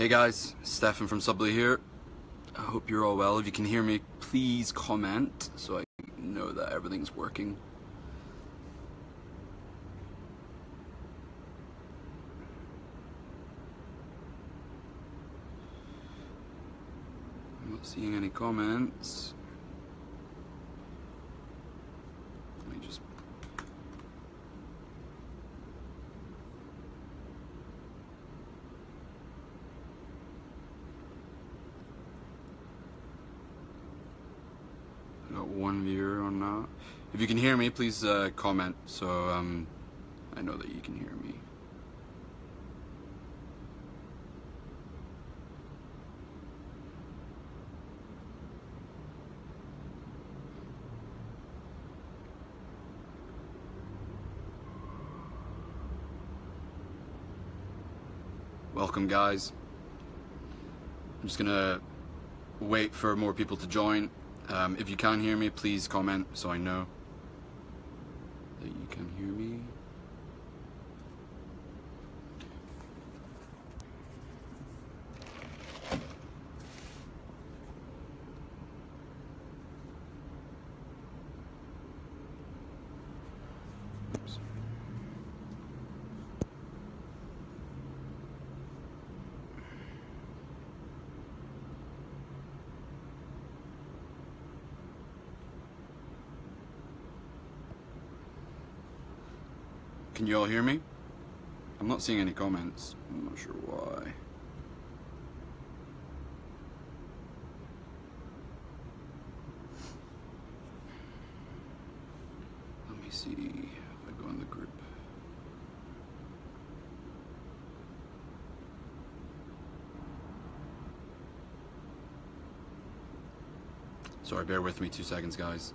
Hey guys, Stefan from Subbly here. I hope you're all well. If you can hear me, please comment so I know that everything's working. I'm not seeing any comments. One viewer on that. If you can hear me, please comment so I know that you can hear me. Welcome guys. I'm just gonna wait for more people to join. If you can hear me, please comment so I know that you can hear me. Can you all hear me? I'm not seeing any comments. I'm not sure why. Let me see if I go in the group. Sorry, bear with me 2 seconds, guys.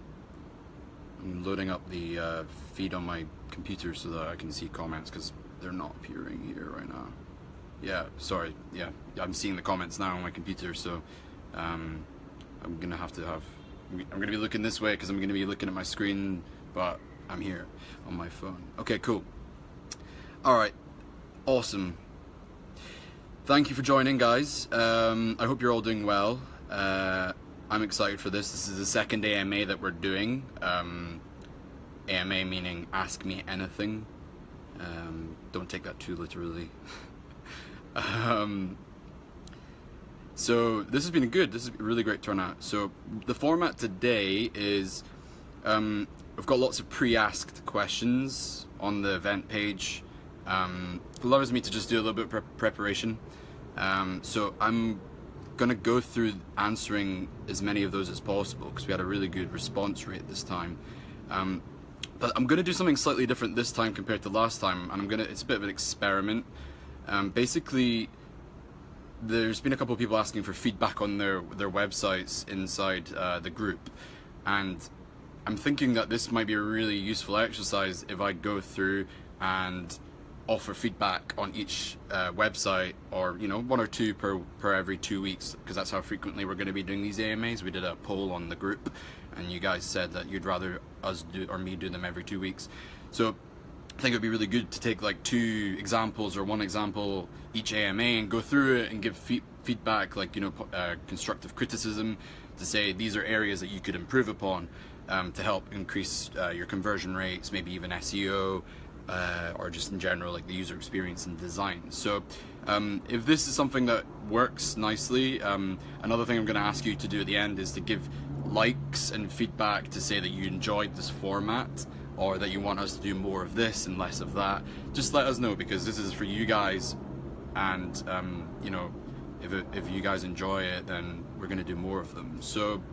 I'm loading up the feed on my computer so that I can see comments because they're not appearing here right now. Yeah, sorry. Yeah, I'm seeing the comments now on my computer, so I'm gonna have to have. I'm gonna be looking this way because I'm gonna be looking at my screen, but I'm here on my phone. Okay, cool. All right, awesome. Thank you for joining, guys. I hope you're all doing well. I'm excited for this. This is the second AMA that we're doing. AMA meaning ask me anything. Don't take that too literally. So this has been good. This is a really great turnout. So the format today is we've got lots of pre-asked questions on the event page. It allows me to just do a little bit of preparation. So I'm going to go through answering as many of those as possible because we had a really good response rate this time. But I'm going to do something slightly different this time compared to last time, and it's a bit of an experiment. Basically, there's been a couple of people asking for feedback on their websites inside the group, and I'm thinking that this might be a really useful exercise if I go through and offer feedback on each website, or you know, one or two per every 2 weeks, because that's how frequently we're going to be doing these AMAs. We did a poll on the group and you guys said that you'd rather us do, or me do them every 2 weeks. So I think it'd be really good to take like two examples or one example each AMA and go through it and give feedback, like, you know, constructive criticism to say these are areas that you could improve upon to help increase your conversion rates, maybe even SEO, or just in general like the user experience and design. So if this is something that works nicely, another thing I'm going to ask you to do at the end is to give likes and feedback to say that you enjoyed this format or that you want us to do more of this and less of that. Just let us know, because this is for you guys, and you know, if you guys enjoy it, then we're going to do more of them. So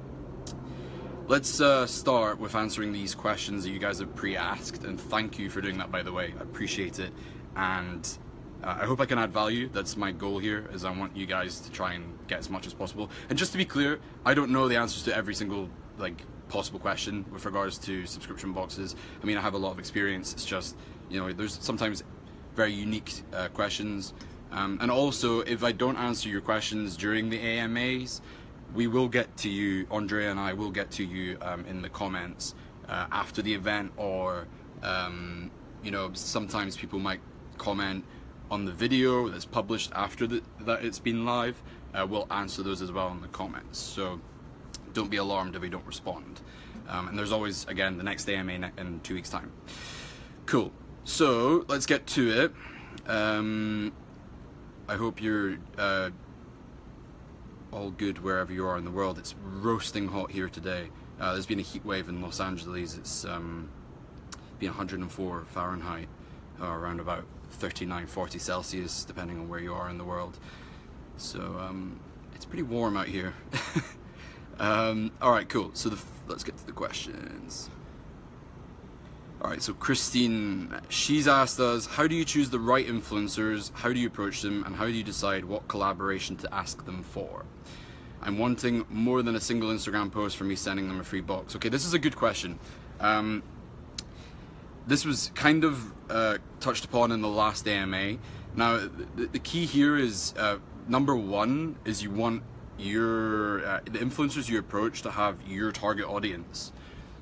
let's start with answering these questions that you guys have pre-asked, and thank you for doing that, by the way. I appreciate it, and I hope I can add value. That's my goal here, is I want you guys to try and get as much as possible. And just to be clear, I don't know the answers to every single possible question with regards to subscription boxes. I mean, I have a lot of experience. It's just, you know, there's sometimes very unique questions, and also if I don't answer your questions during the AMAs, we will get to you, Andrea and I will get to you in the comments after the event, or you know, sometimes people might comment, on the video that's published after that it's been live, we'll answer those as well in the comments. So don't be alarmed if we don't respond. And there's always, again, the next AMA in 2 weeks' time. Cool. So let's get to it. I hope you're all good wherever you are in the world. It's roasting hot here today. There's been a heat wave in Los Angeles. It's been 104 Fahrenheit, around about 39, 40 Celsius, depending on where you are in the world. So it's pretty warm out here. All right, cool. So let's get to the questions. All right, so Christine, she's asked us, how do you choose the right influencers? How do you approach them? And how do you decide what collaboration to ask them for? I'm wanting more than a single Instagram post for me sending them a free box. Okay, this is a good question. This was kind of touched upon in the last AMA. Now, the key here is, number one, is you want your the influencers you approach to have your target audience.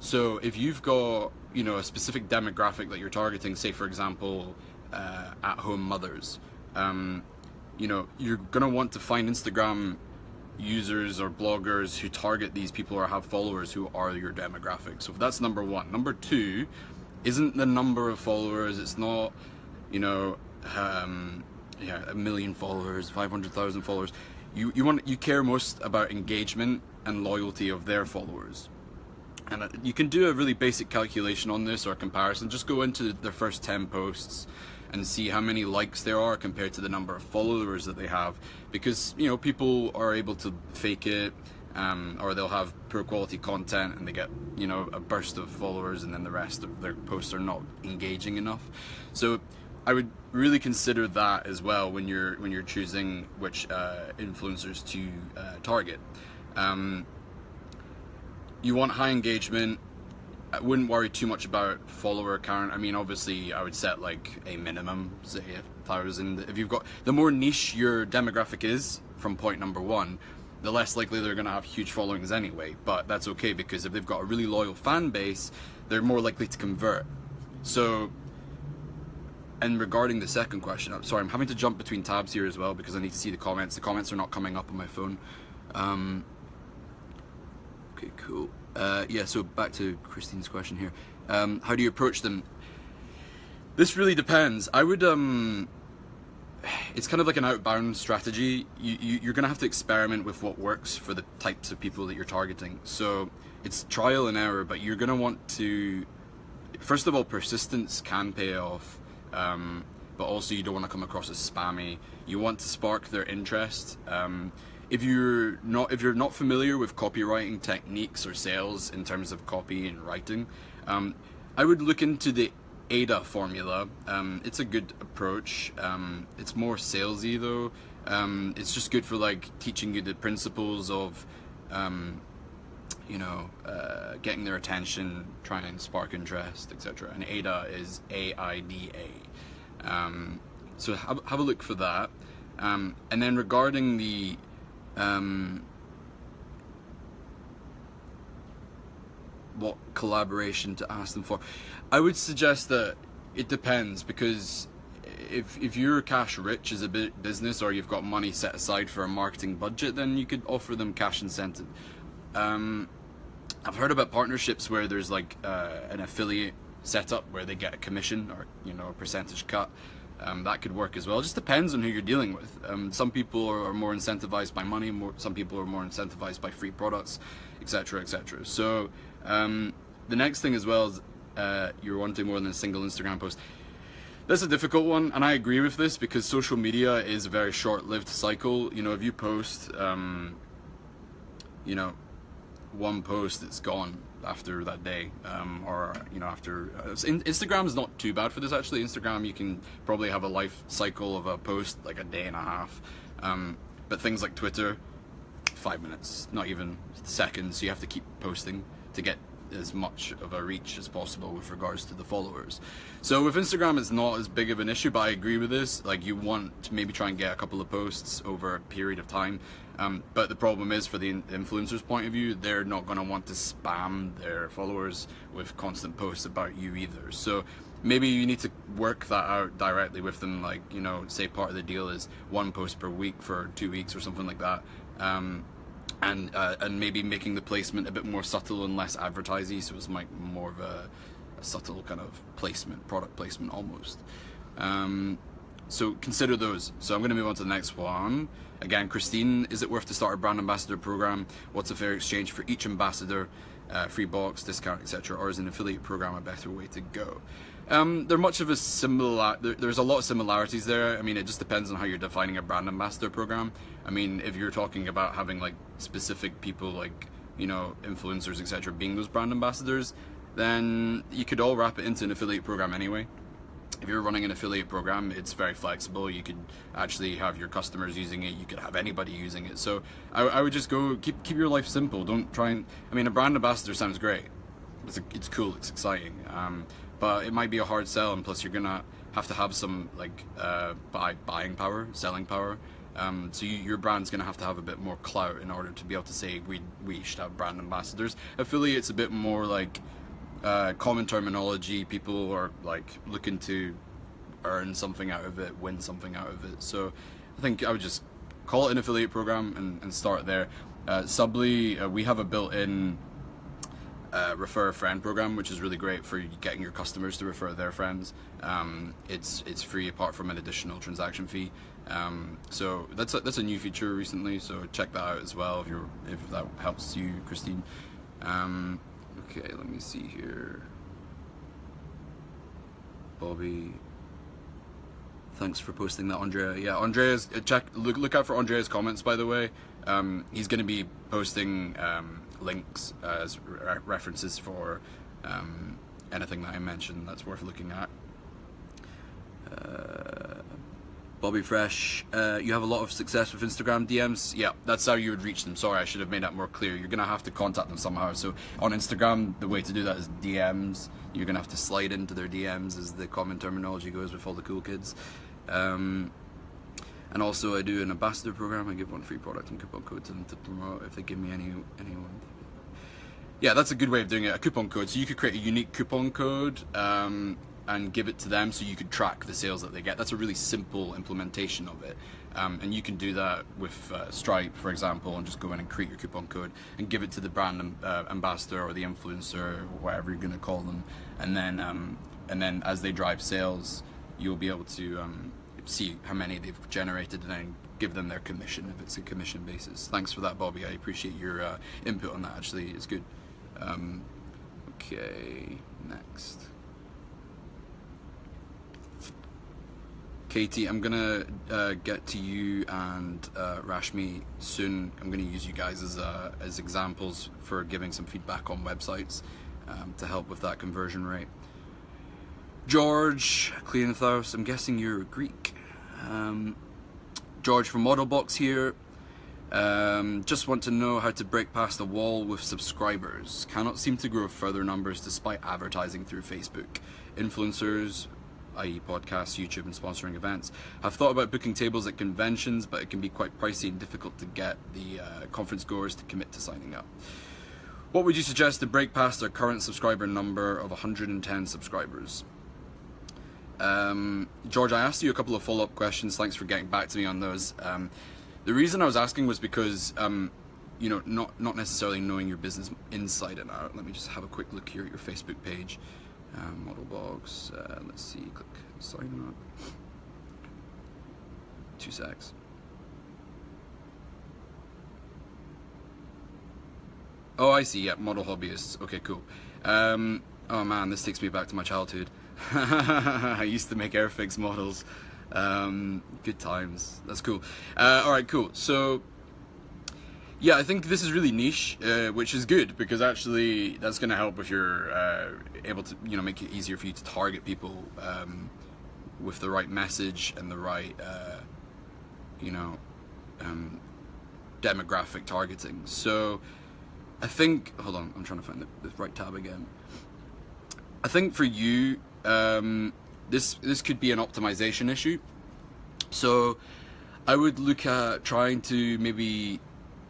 So if you've got, you know, a specific demographic that you're targeting, say for example, at-home mothers, you know, you're gonna want to find Instagram users or bloggers who target these people or have followers who are your demographic. So that's number one. Number two isn't the number of followers. It's not, you know, yeah, 1 million followers, 500,000 followers. You care most about engagement and loyalty of their followers. And you can do a really basic calculation on this, or a comparison. Just go into their first 10 posts and see how many likes there are compared to the number of followers that they have, because, you know, people are able to fake it, or they'll have poor quality content and they get, you know, a burst of followers and then the rest of their posts are not engaging enough. So I would really consider that as well when you're choosing which influencers to target. You want high engagement. I wouldn't worry too much about follower count. I mean, obviously I would set like a minimum, say 1,000. If you've got, the more niche your demographic is from point number one, the less likely they're gonna have huge followings anyway, but that's okay, because if they've got a really loyal fan base, they're more likely to convert. So, and regarding the second question, I'm sorry, I'm having to jump between tabs here as well because I need to see the comments. The comments are not coming up on my phone. Okay, cool. Yeah, so back to Christine's question here. How do you approach them? This really depends. I would, it's kind of like an outbound strategy. You're gonna have to experiment with what works for the types of people that you're targeting. So it's trial and error, but you're gonna want to, first of all, persistence can pay off, but also you don't wanna come across as spammy. You want to spark their interest. If you're not familiar with copywriting techniques or sales in terms of copy and writing, I would look into the AIDA formula. It's a good approach. It's more salesy though. It's just good for like teaching you the principles of, you know, getting their attention, trying to spark interest, etc. And AIDA is A-I-D-A. So have a look for that. And then regarding the what collaboration to ask them for, I would suggest that it depends, because if you're cash rich as a business, or you've got money set aside for a marketing budget, then you could offer them cash incentive. I've heard about partnerships where there's like an affiliate setup where they get a commission, or, you know, a percentage cut. That could work as well. It just depends on who you're dealing with. Some people are more incentivized by money, some people are more incentivized by free products, etc, etc. So the next thing as well is you're wanting more than a single Instagram post. That's a difficult one, and I agree with this, because social media is a very short-lived cycle. You know, if you post, you know, one post, it's gone after that day, or, you know, after Instagram's not too bad for this actually. Instagram, you can probably have a life cycle of a post like a day and a half, but things like Twitter, 5 minutes, not even seconds. So you have to keep posting to get as much of a reach as possible with regards to the followers. So with Instagram, it's not as big of an issue, but I agree with this, like you want to maybe try and get a couple of posts over a period of time, but the problem is, for the influencer's point of view, they're not going to want to spam their followers with constant posts about you either. So maybe you need to work that out directly with them, like, you know, say part of the deal is one post per week for 2 weeks or something like that, and maybe making the placement a bit more subtle and less advertisey, so it's like more of a subtle kind of placement, product placement almost. So consider those. So I'm going to move on to the next one. Again, Christine, is it worth to start a brand ambassador program? What's a fair exchange for each ambassador? Free box, discount, etc., or is an affiliate program a better way to go? They're much of a similar. There's a lot of similarities there. I mean, it just depends on how you're defining a brand ambassador program. I mean, if you're talking about having like specific people, like, you know, influencers, etc., being those brand ambassadors, then you could all wrap it into an affiliate program anyway. If you're running an affiliate program, it's very flexible. You could actually have your customers using it. You could have anybody using it. So I would just go keep your life simple. Don't try and, I mean, a brand ambassador sounds great. It's cool. It's exciting. But it might be a hard sell, and plus you're gonna have to have some like buying power, selling power. So your brand's gonna have to have a bit more clout in order to be able to say we should have brand ambassadors. Affiliate's a bit more like. Common terminology, people are like looking to earn something out of it, win something out of it. So I think I would just call it an affiliate program and start there. Subbly, we have a built-in refer a friend program, which is really great for getting your customers to refer their friends. It's free apart from an additional transaction fee. So that's a new feature recently, so check that out as well if that helps you, Christine. Okay, let me see here. Bobby, thanks for posting that, Andrea. Yeah, Andrea's look out for Andrea's comments, by the way. He's going to be posting links as references for anything that I mentioned that's worth looking at. Bobby Fresh, you have a lot of success with Instagram DMs. Yeah, that's how you would reach them. Sorry, I should have made that more clear. You're gonna have to contact them somehow. So on Instagram, the way to do that is DMs. You're gonna have to slide into their DMs, as the common terminology goes with all the cool kids. And also I do an ambassador program. I give one free product and coupon code to them to promote if they give me anyone. Yeah, that's a good way of doing it, a coupon code. So you could create a unique coupon code, and give it to them so you could track the sales that they get. That's a really simple implementation of it. And you can do that with Stripe, for example, and just go in and create your coupon code and give it to the brand ambassador or the influencer, or whatever you're gonna call them. And then as they drive sales, you'll be able to see how many they've generated and then give them their commission if it's a commission basis. Thanks for that, Bobby. I appreciate your input on that, actually. It's good. Okay, next. Katie, I'm gonna get to you and Rashmi soon. I'm gonna use you guys as examples for giving some feedback on websites to help with that conversion rate. George Cleanthos, I'm guessing you're Greek. George from Modelbox here. Just want to know how to break past the wall with subscribers. Cannot seem to grow further numbers despite advertising through Facebook. Influencers, i.e. podcasts, YouTube and sponsoring events. I've thought about booking tables at conventions, but it can be quite pricey and difficult to get the conference goers to commit to signing up. What would you suggest to break past our current subscriber number of 110 subscribers? George, I asked you a couple of follow-up questions. Thanks for getting back to me on those. The reason I was asking was because, you know, not necessarily knowing your business inside and out. Let me just have a quick look here at your Facebook page. Modelbox, let's see, click sign up, 2 secs. Oh, I see, yeah, model hobbyists, okay, cool. Oh man, this takes me back to my childhood. I used to make Airfix models, good times, that's cool. Alright, cool, so yeah, I think this is really niche, which is good, because actually that's going to help if you're able to, you know, make it easier for you to target people with the right message and the right, you know, demographic targeting. So I think, hold on, I'm trying to find the right tab again. I think for you, this could be an optimization issue. So I would look at trying to maybe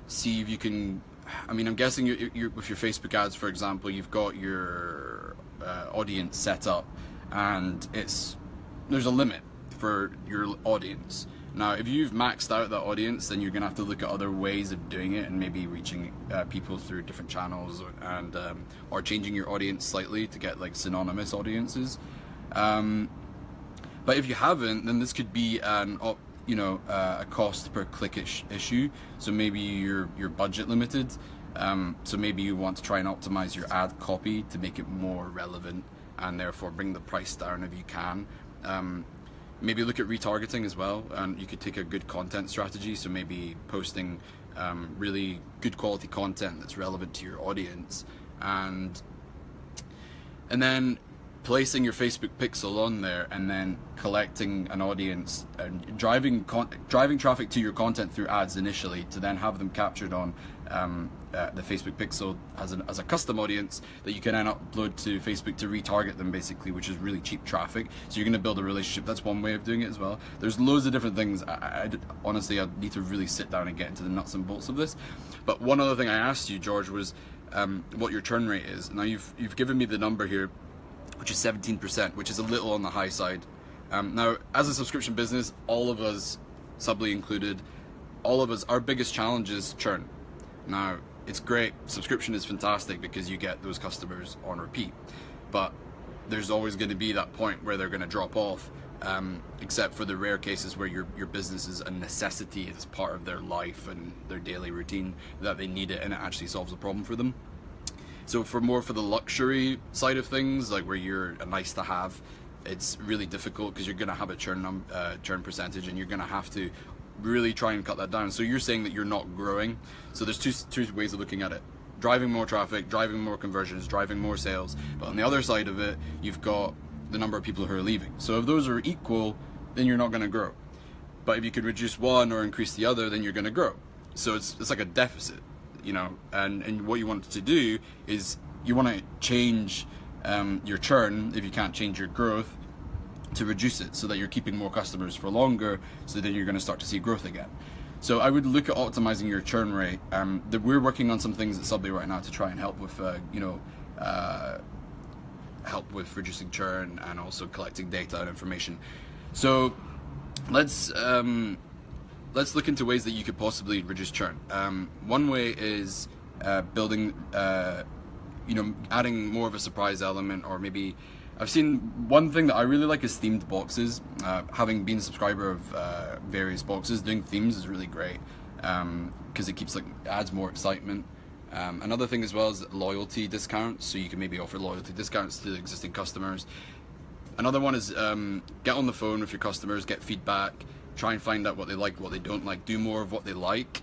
see if you can, I mean, I'm guessing with your Facebook ads, for example, you've got your audience set up and it's, there's a limit for your audience. Now, if you've maxed out that audience, then you're gonna have to look at other ways of doing it and maybe reaching people through different channels, and or changing your audience slightly to get like synonymous audiences. But if you haven't, then this could be an a cost per click issue. So maybe you're budget limited. So maybe you want to try and optimize your ad copy to make it more relevant, and therefore bring the price down if you can. Maybe look at retargeting as well, and you could take a good content strategy, so maybe posting really good quality content that's relevant to your audience, and then placing your Facebook pixel on there, and then collecting an audience and driving traffic to your content through ads initially, to then have them captured on the Facebook pixel as a custom audience that you can then upload to Facebook to retarget them, basically, which is really cheap traffic. So you're going to build a relationship. That's one way of doing it as well. There's loads of different things. Honestly, I need to really sit down and get into the nuts and bolts of this. But one other thing I asked you, George, was what your churn rate is. Now you've given me the number here, which is 17%, which is a little on the high side. Now, as a subscription business, all of us, Subbly included, all of us, our biggest challenge is churn. Now, it's great, subscription is fantastic because you get those customers on repeat, but there's always going to be that point where they're going to drop off, except for the rare cases where your business is a necessity, it's part of their life and their daily routine that they need it, and it actually solves a problem for them. So for the luxury side of things, like where you're a nice to have, it's really difficult because you're going to have a churn percentage, and you're going to have to really try and cut that down. So you're saying that you're not growing. So there's two ways of looking at it: driving more traffic, driving more conversions, driving more sales. But on the other side of it, you've got the number of people who are leaving. So if those are equal, then you're not going to grow. But if you could reduce one or increase the other, then you're going to grow. So it's like a deficit. You know, and what you want to do is you want to change your churn, if you can't change your growth, to reduce it so that you're keeping more customers for longer, so that you're going to start to see growth again. So I would look at optimizing your churn rate. That we're working on some things at Subbly right now to try and help with help with reducing churn, and also collecting data and information. So let's look into ways that you could possibly reduce churn. One way is building, adding more of a surprise element, or maybe, I've seen one thing that I really like is themed boxes. Having been a subscriber of various boxes, doing themes is really great because it keeps adds more excitement. Another thing as well is loyalty discounts, so you can maybe offer loyalty discounts to existing customers. Another one is get on the phone with your customers, get feedback. Try and find out what they like, what they don't like. Do more of what they like.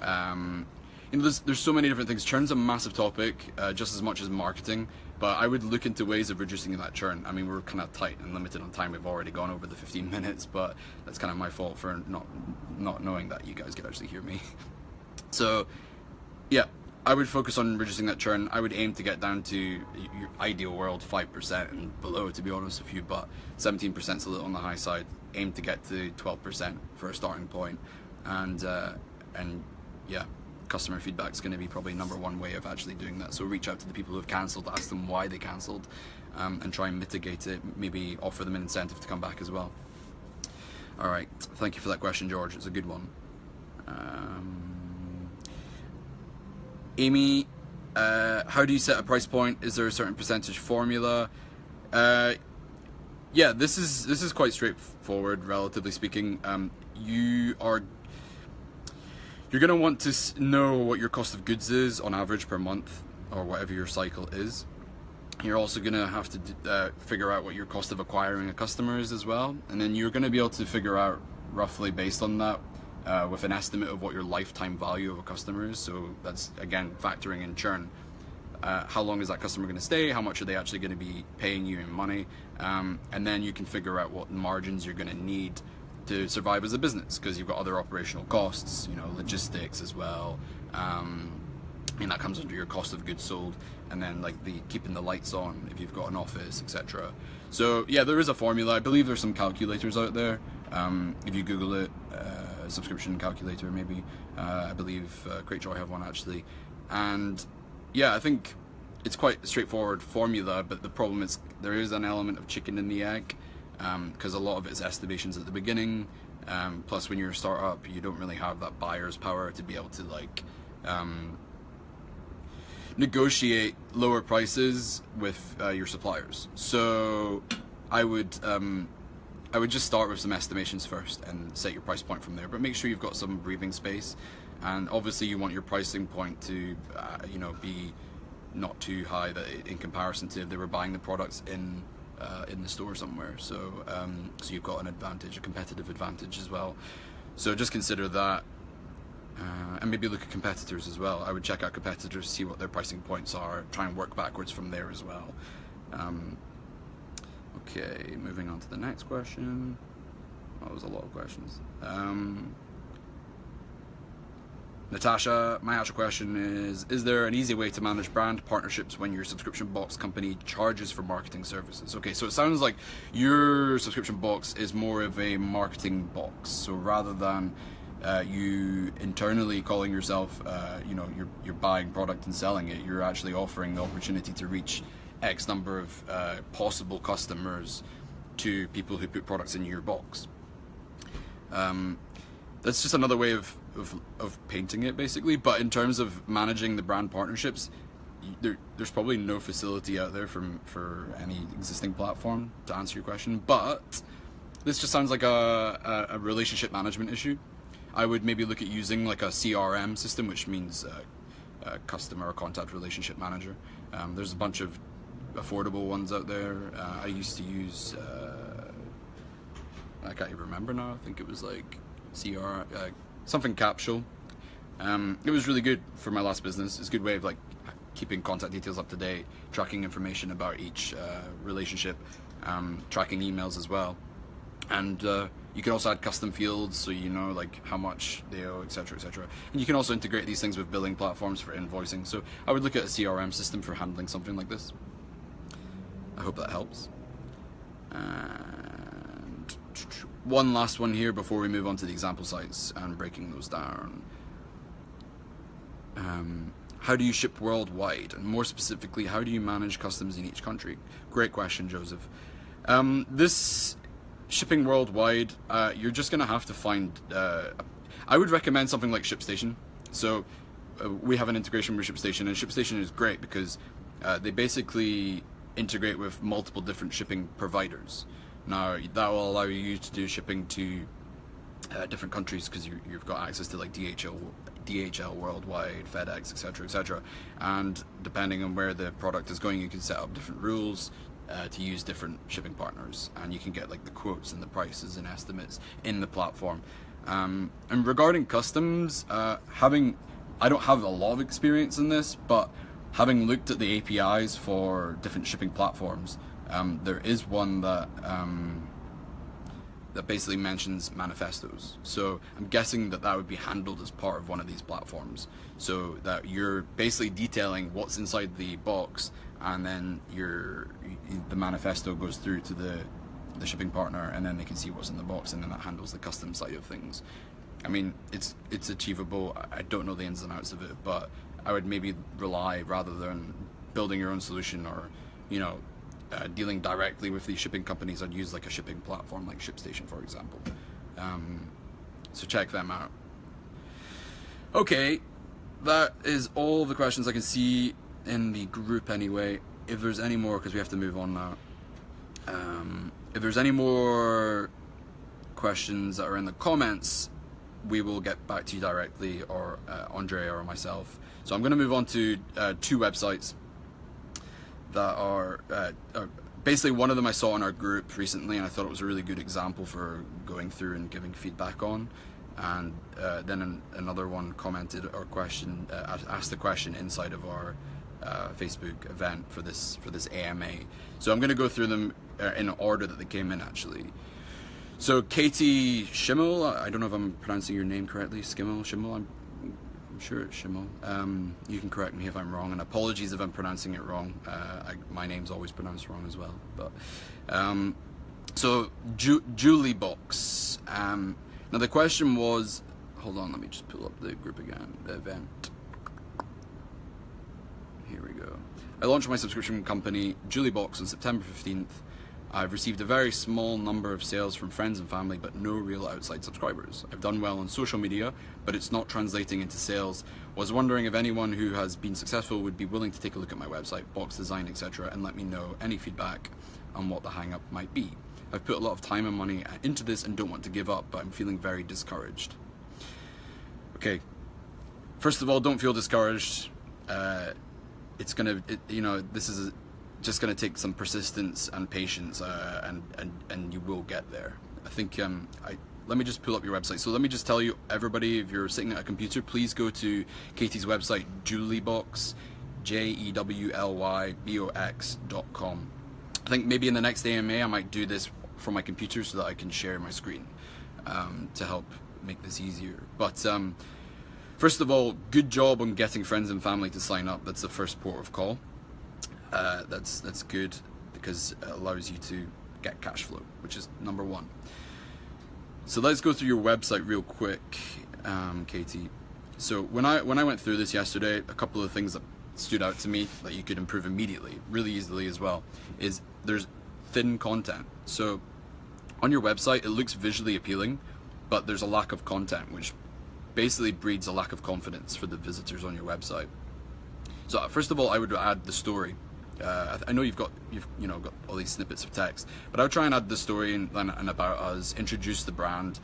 There's so many different things. Churn's a massive topic, just as much as marketing. But I would look into ways of reducing that churn. I mean, we're kind of tight and limited on time. We've already gone over the 15 minutes, but that's kind of my fault for not knowing that you guys could actually hear me. So, yeah, I would focus on reducing that churn. I would aim to get down to your ideal world 5% and below, to be honest with you. But 17% is a little on the high side. Aim to get to 12% for a starting point, and yeah, customer feedback is going to be probably #1 way of actually doing that. So reach out to the people who have cancelled, ask them why they cancelled, and try and mitigate it. Maybe offer them an incentive to come back as well. All right, thank you for that question, George. It's a good one. Amy, how do you set a price point? Is there a certain percentage formula? Yeah, this is quite straightforward, relatively speaking. You're going to want to know what your cost of goods is on average per month, or whatever your cycle is. You're also going to have to figure out what your cost of acquiring a customer is as well, and then you're going to be able to figure out roughly based on that, with an estimate of what your lifetime value of a customer is. So that's again factoring in churn. How long is that customer going to stay? How much are they actually going to be paying you in money? And then you can figure out what margins you're going to need to survive as a business, because you've got other operational costs, logistics as well, and that comes under your cost of goods sold. And then the keeping the lights on if you've got an office, etc. So yeah, there is a formula. I believe there's some calculators out there. If you Google it, subscription calculator maybe. I believe Cratejoy have one actually, and yeah, I think it's quite a straightforward formula, but the problem is there is an element of chicken in the egg, because a lot of it's estimations at the beginning, plus when you're a startup you don't really have that buyer's power to be able to like negotiate lower prices with your suppliers. So I would just start with some estimations first and set your price point from there, but make sure you've got some breathing space. And obviously you want your pricing point to you know, be not too high that in comparison to if they were buying the products in the store somewhere. So so you've got an advantage, a competitive advantage as well. So just consider that, and maybe look at competitors as well. I would check out competitors, see what their pricing points are, try and work backwards from there as well. Okay, moving on to the next question. Oh, that was a lot of questions. Natasha, my actual question is there an easy way to manage brand partnerships when your subscription box company charges for marketing services? Okay, so it sounds like your subscription box is more of a marketing box. So rather than you internally calling yourself, you know, you're buying product and selling it, you're actually offering the opportunity to reach X number of possible customers to people who put products in your box. That's just another way of painting it, basically. But in terms of managing the brand partnerships, there's probably no facility out there for any existing platform to answer your question. But this just sounds like a relationship management issue. I would maybe look at using like a CRM system, which means customer contact relationship manager. There's a bunch of affordable ones out there. I used to use, I can't even remember now. I think it was like something Capsule. It was really good for my last business. It's a good way of like keeping contact details up to date, tracking information about each relationship, tracking emails as well, and you can also add custom fields, so you know like how much they owe, etc, etc. And you can also integrate these things with billing platforms for invoicing. So I would look at a CRM system for handling something like this. I hope that helps. And one last one here before we move on to the example sites and breaking those down. How do you ship worldwide? And more specifically, how do you manage customs in each country? Great question, Joseph. This shipping worldwide, you're just going to have to find... I would recommend something like ShipStation. So we have an integration with ShipStation, and ShipStation is great because they basically integrate with multiple different shipping providers. Now that will allow you to do shipping to different countries because you've got access to like DHL worldwide, FedEx, etc, etc. And depending on where the product is going, you can set up different rules to use different shipping partners, and you can get like the quotes and the prices and estimates in the platform. And regarding customs, I don't have a lot of experience in this, but having looked at the APIs for different shipping platforms, there is one that that basically mentions manifestos. So I'm guessing that that would be handled as part of one of these platforms, so that you're basically detailing what's inside the box, and then the manifesto goes through to the shipping partner, and then they can see what's in the box, and then that handles the custom side of things. I mean, it's achievable. I don't know the ins and outs of it, but I would maybe rely, rather than building your own solution or, you know, dealing directly with these shipping companies, I'd use like a shipping platform like ShipStation, for example. So check them out. Okay, that is all the questions I can see in the group anyway. If there's any more, because we have to move on now, if there's any more questions that are in the comments, we will get back to you directly, or Andrea or myself. So I'm going to move on to two websites that are basically, one of them I saw in our group recently, and I thought it was a really good example for going through and giving feedback on. And then another one commented or question, asked the question inside of our Facebook event for this AMA. So I'm going to go through them in order that they came in, actually. So Katie Schimmel, I don't know if I'm pronouncing your name correctly, Schimmel, I'm sure it's Schimmel. You can correct me if I'm wrong, and apologies if I'm pronouncing it wrong. My name's always pronounced wrong as well. But so Julie Box. Now the question was, hold on, let me just pull up the group again, the event. Here we go. I launched my subscription company, Julie Box, on September 15th. I've received a very small number of sales from friends and family, but no real outside subscribers. I've done well on social media, but it's not translating into sales. Was wondering if anyone who has been successful would be willing to take a look at my website, box design, etc., and let me know any feedback on what the hang-up might be. I've put a lot of time and money into this and don't want to give up, but I'm feeling very discouraged. Okay, first of all, don't feel discouraged. This is just going to take some persistence and patience, and you will get there. I think, let me just pull up your website. So let me just tell you, everybody, if you're sitting at a computer, please go to Katie's website, Jewelbox, JEWLYBOX.com. I think maybe in the next AMA, I might do this from my computer so that I can share my screen to help make this easier. But first of all, good job on getting friends and family to sign up. That's the first port of call. That's good because it allows you to get cash flow, which is number one. So let's go through your website real quick, Katie. So when I went through this yesterday, a couple of things that stood out to me that you could improve immediately, really easily as well, is there's thin content. So on your website, it looks visually appealing, but there's a lack of content, which basically breeds a lack of confidence for the visitors on your website. So first of all, I would add the story. I know you've got all these snippets of text, but I would try and add the story and about us, introduce the brand,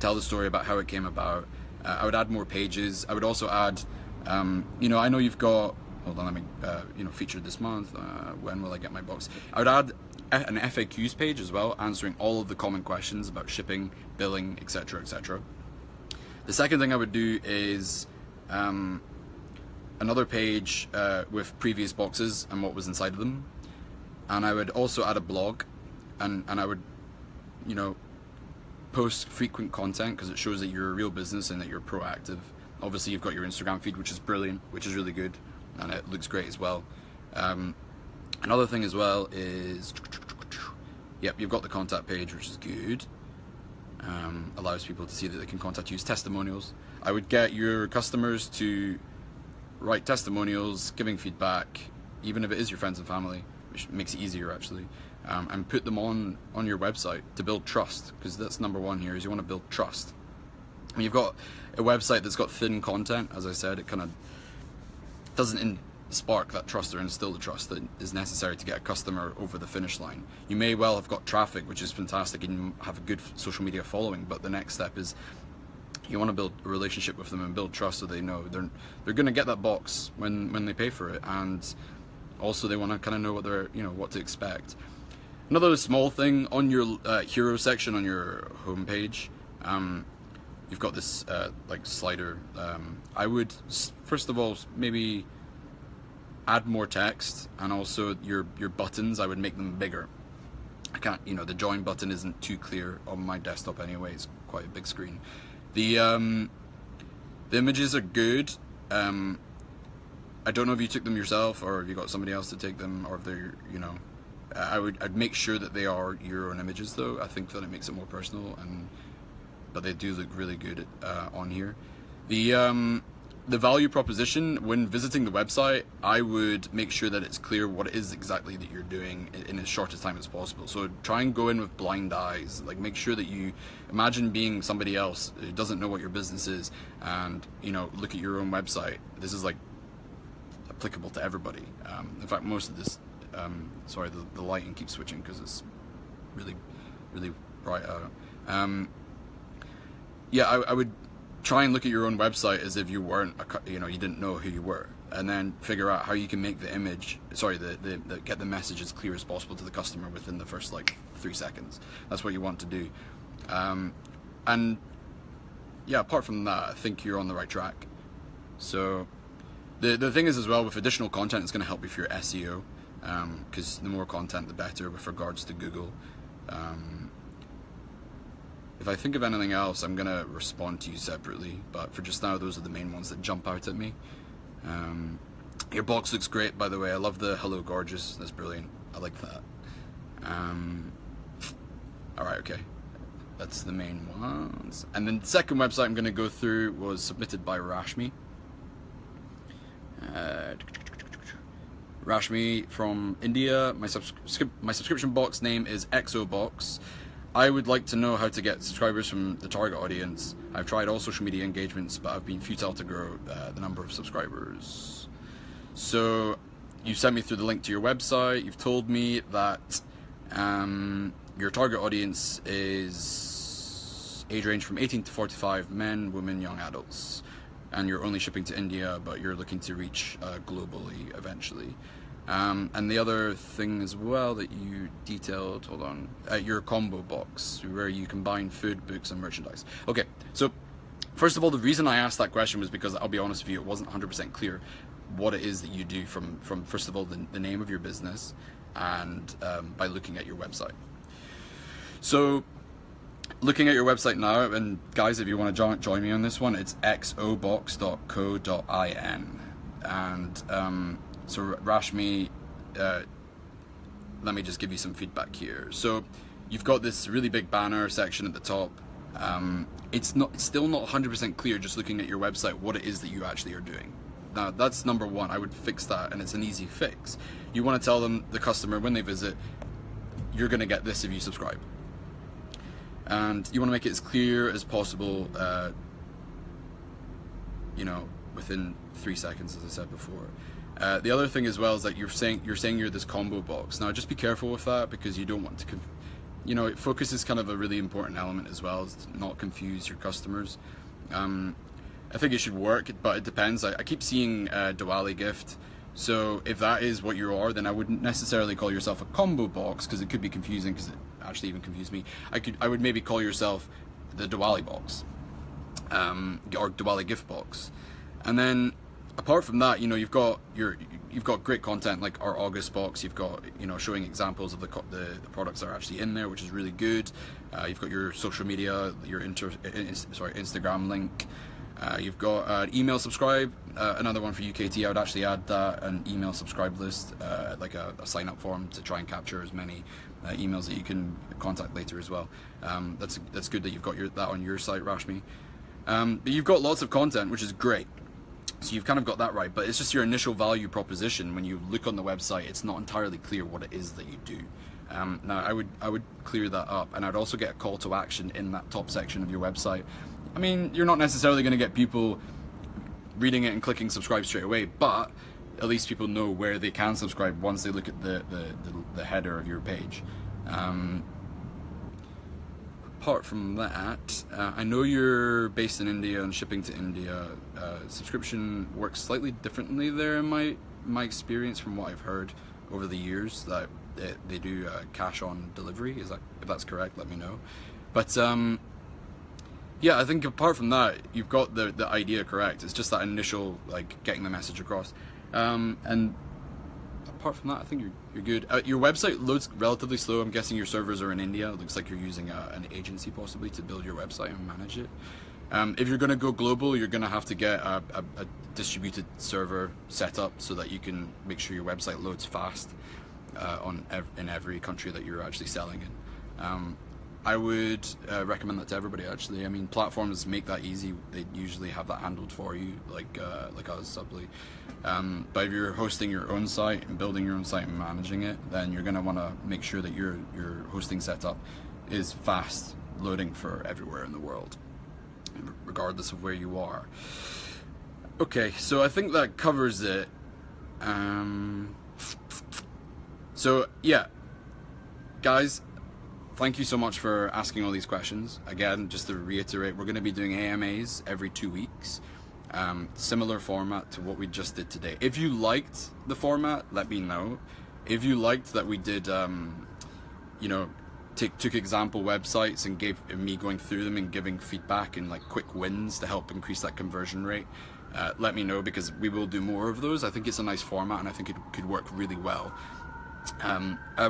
tell the story about how it came about. I would add more pages. I would also add, I know you've got, hold on, let me, featured this month. When will I get my box? I would add an FAQs page as well, answering all of the common questions about shipping, billing, etc., etc. The second thing I would do is another page with previous boxes and what was inside of them, and I would also add a blog, and I would, post frequent content because it shows that you're a real business and that you're proactive. Obviously, you've got your Instagram feed, which is brilliant, which is really good, and it looks great as well. Another thing as well is, yep, you've got the contact page, which is good. Allows people to see that they can contact you as testimonials. I would get your customers to write testimonials, giving feedback, even if it is your friends and family, which makes it easier actually, and put them on your website to build trust, because that's number one here, is you want to build trust. When you've got a website that's got thin content, as I said, it kind of doesn't spark that trust or instill the trust that is necessary to get a customer over the finish line. You may well have got traffic, which is fantastic, and you have a good social media following, but the next step is you want to build a relationship with them and build trust, so they know they're going to get that box when they pay for it, and also they want to kind of know what they're what to expect. Another small thing on your hero section on your homepage, you've got this like slider. I would first of all maybe add more text, and also your buttons. I would make them bigger. I can't the join button isn't too clear on my desktop anyway. It's quite a big screen. The images are good. I don't know if you took them yourself or if you got somebody else to take them, or if they're, I'd make sure that they are your own images though. I think that it makes it more personal, but they do look really good on here. The value proposition, when visiting the website, I would make sure that it's clear what it is exactly that you're doing in as short a time as possible. So try and go in with blind eyes, like make sure that you imagine being somebody else who doesn't know what your business is, and look at your own website. This is like applicable to everybody. In fact, most of this, sorry, the lighting keeps switching because it's really, really bright out. I would try and look at your own website as if you weren't, you didn't know who you were, and then figure out how you can make the image, get the message as clear as possible to the customer within the first 3 seconds. That's what you want to do. Apart from that, I think you're on the right track. So the thing is as well, with additional content, it's going to help you for your SEO, because the more content, the better with regards to Google. If I think of anything else, I'm going to respond to you separately, but for just now, those are the main ones that jump out at me. Your box looks great, by the way. I love the hello gorgeous. That's brilliant. I like that. Alright, okay. That's the main ones. And then the second website I'm going to go through was submitted by Rashmi. Rashmi from India. My subscription box name is XO box. I would like to know how to get subscribers from the target audience. I've tried all social media engagements, but I've been futile to grow the number of subscribers. So you sent me through the link to your website. You've told me that your target audience is age range from 18 to 45, men, women, young adults, and you're only shipping to India, but you're looking to reach globally eventually. And the other thing as well that you detailed, hold on, your combo box, where you combine food, books, and merchandise. Okay, so first of all, the reason I asked that question was because, I'll be honest with you, it wasn't 100% clear what it is that you do from first of all, the name of your business, and by looking at your website. So, looking at your website now, and guys, if you want to join me on this one, it's xobox.co.in, and so Rashmi, let me just give you some feedback here. So you've got this really big banner section at the top. It's still not 100% clear, just looking at your website, what it is that you actually are doing. Now that's number one. I would fix that, and it's an easy fix. You want to tell them, the customer, when they visit, you're going to get this if you subscribe. And you want to make it as clear as possible, you know, within 3 seconds, as I said before. The other thing as well is that you're saying you're this combo box. Now just be careful with that, because you don't want to, you know, focus is kind of a really important element as well, is to not confuse your customers. I think it should work, but it depends. I keep seeing Diwali gift, so if that is what you are, then I wouldn't necessarily call yourself a combo box, because it could be confusing, because it actually even confused me. I would maybe call yourself the Diwali box, or Diwali gift box. And then apart from that, you know, you've got great content like our August box. You've got, you know, showing examples of the products that are actually in there, which is really good. You've got your social media, your Instagram link. You've got email subscribe, another one for UKT. I would actually add that, an email subscribe list, like a sign up form, to try and capture as many emails that you can contact later as well. That's good that you've got that on your site, Rashmi. But you've got lots of content, which is great. So you've kind of got that right, but it's just your initial value proposition. When you look on the website, it's not entirely clear what it is that you do. Now I would clear that up, and I'd also get a call to action in that top section of your website. I mean, you're not necessarily going to get people reading it and clicking subscribe straight away, but at least people know where they can subscribe once they look at the header of your page. Apart from that, I know you're based in India and shipping to India. Subscription works slightly differently there, in my experience, from what I've heard over the years, that they do cash on delivery. Is that, if that's correct, let me know. But yeah, I think apart from that, you've got the idea correct. It's just that initial, like, getting the message across. And apart from that, I think you're good. Your website loads relatively slow. I'm guessing your servers are in India. It looks like you're using an agency possibly to build your website and manage it. If you're going to go global, you're going to have to get a distributed server set up, so that you can make sure your website loads fast in every country that you're actually selling in. I would recommend that to everybody, actually. I mean, platforms make that easy. They usually have that handled for you, like us, Subbly. But if you're hosting your own site and building your own site and managing it, then you're going to want to make sure that your hosting setup is fast loading for everywhere in the world, regardless of where you are. Okay, so I think that covers it. So yeah, guys, thank you so much for asking all these questions. Again, just to reiterate, we're going to be doing AMAs every 2 weeks, similar format to what we just did today. If you liked the format, let me know. If you liked that we did, you know, took example websites and gave me going through them and giving feedback and like quick wins to help increase that conversion rate, let me know, because we will do more of those. I think it's a nice format, and I think it could work really well.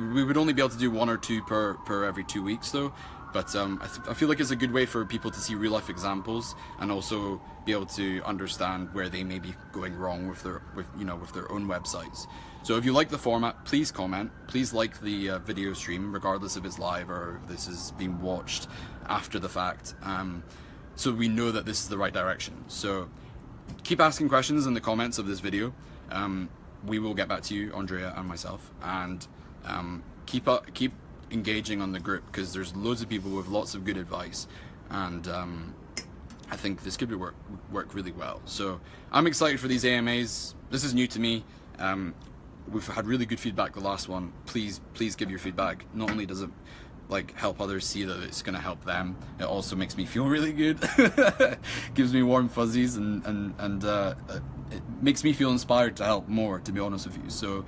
We would only be able to do 1 or 2 per every 2 weeks though, but I feel like it's a good way for people to see real life examples, and also be able to understand where they may be going wrong with their own websites. So if you like the format, please comment, please like the video stream, regardless if it's live or if this is being watched after the fact, so we know that this is the right direction. So keep asking questions in the comments of this video. we will get back to you, Andrea and myself, and keep engaging on the group, because there's loads of people with lots of good advice, and I think this could work really well. So I'm excited for these AMAs. This is new to me. We've had really good feedback the last one. Please give your feedback. Not only does it like help others see that it's going to help them, it also makes me feel really good. Gives me warm fuzzies, and it makes me feel inspired to help more, to be honest with you. So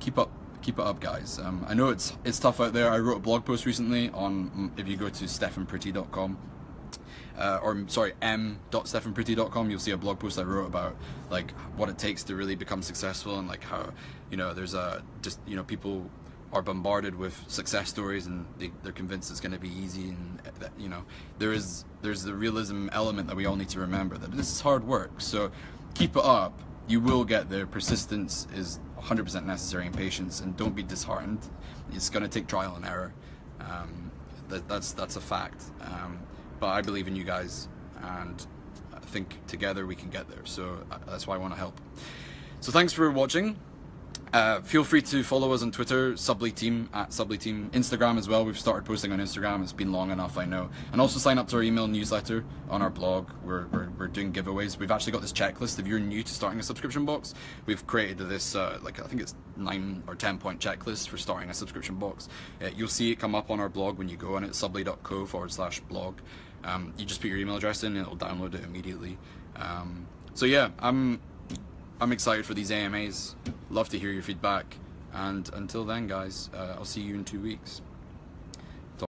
keep it up, guys. I know it's tough out there. I wrote a blog post recently on, if you go to stefanpretty.com, or sorry, m.stefanpretty.com, you'll see a blog post I wrote about like what it takes to really become successful, and like how, you know, there's a just, you know, people are bombarded with success stories and they're convinced it's going to be easy, and that, you know, there's the realism element that we all need to remember, that this is hard work. So keep it up. You will get there. Persistence is 100% necessary, and patience, and don't be disheartened. It's going to take trial and error. That's a fact. But I believe in you guys, and I think together we can get there. So that's why I want to help. So thanks for watching. Feel free to follow us on Twitter, Subbly Team, at Subbly Team. Instagram as well, we've started posting on Instagram, it's been long enough, I know. And also sign up to our email newsletter on our blog. We're doing giveaways. We've actually got this checklist. If you're new to starting a subscription box, we've created this, like I think it's 9 or 10 point checklist for starting a subscription box. You'll see it come up on our blog when you go on it, subbly.co/blog. You just put your email address in and it'll download it immediately. So yeah, I'm excited for these AMAs. Love to hear your feedback. And until then, guys, I'll see you in 2 weeks.